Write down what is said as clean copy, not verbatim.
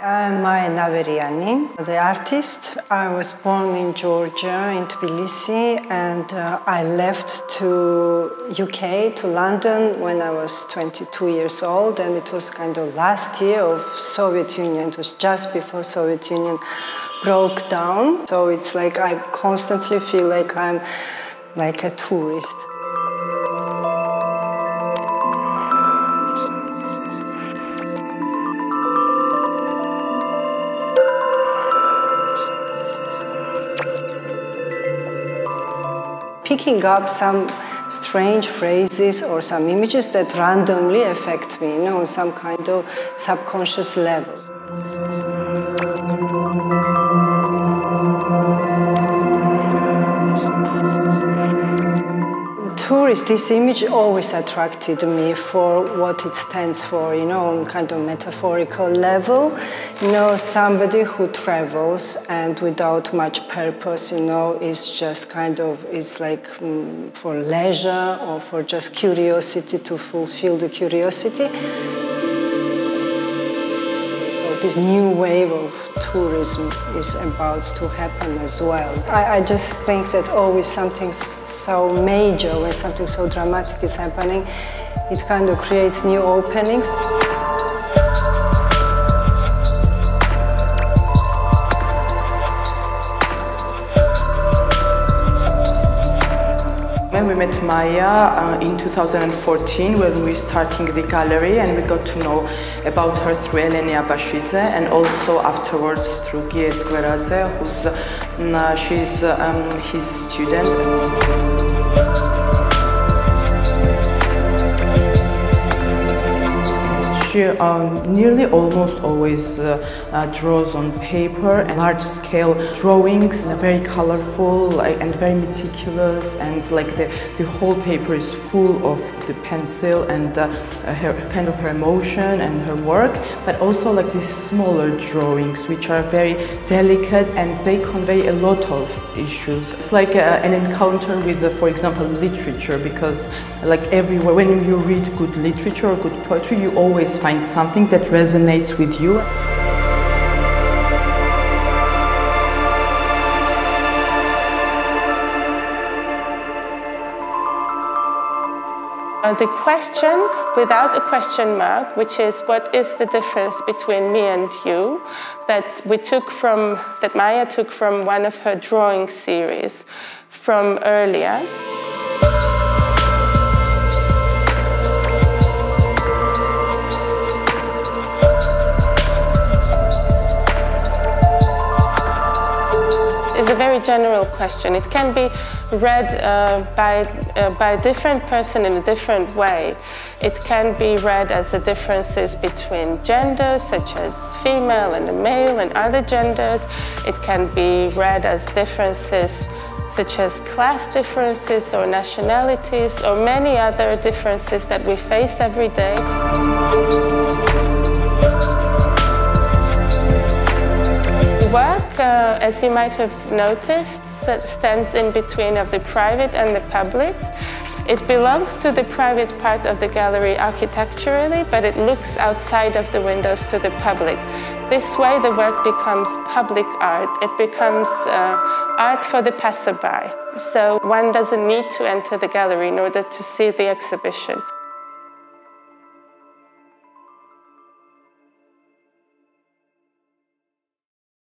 I'm Maia Naveriani, the artist. I was born in Georgia, in Tbilisi, and I left to UK, to London, when I was 22 years old, and it was kind of last year of Soviet Union. It was just before Soviet Union broke down. So it's like I constantly feel like I'm like a tourist. Picking up some strange phrases or some images that randomly affect me, you know, on some kind of subconscious level. Tourist, this image always attracted me for what it stands for, you know, on kind of metaphorical level. You know, somebody who travels and without much purpose, you know, is just kind of, it's like for leisure or for just curiosity, to fulfill the curiosity. So this new wave of tourism is about to happen as well. I just think that always something so major, when something so dramatic is happening, it kind of creates new openings. Then we met Maia in 2014 when we starting the gallery, and we got to know about her through Elenia Bashidze, and also afterwards through Gietz Gweradze, who's she's his student. She nearly almost always draws on paper, and large-scale drawings, very colorful, like, and very meticulous, and like the whole paper is full of the pencil and her emotion and her work, but also like these smaller drawings which are very delicate and they convey a lot of issues. It's like an encounter with, for example, literature, because like everywhere, when you read good literature or good poetry, you always find something that resonates with you. The question without a question mark, which is what is the difference between me and you, that Maia took from one of her drawing series from earlier. It's a very general question. It can be read by a different person in a different way. It can be read as the differences between genders, such as female and male and other genders. It can be read as differences such as class differences or nationalities or many other differences that we face every day. Work, as you might have noticed, that stands in between of the private and the public. It belongs to the private part of the gallery architecturally, but it looks outside of the windows to the public. This way the work becomes public art. It becomes art for the passerby. So one doesn't need to enter the gallery in order to see the exhibition.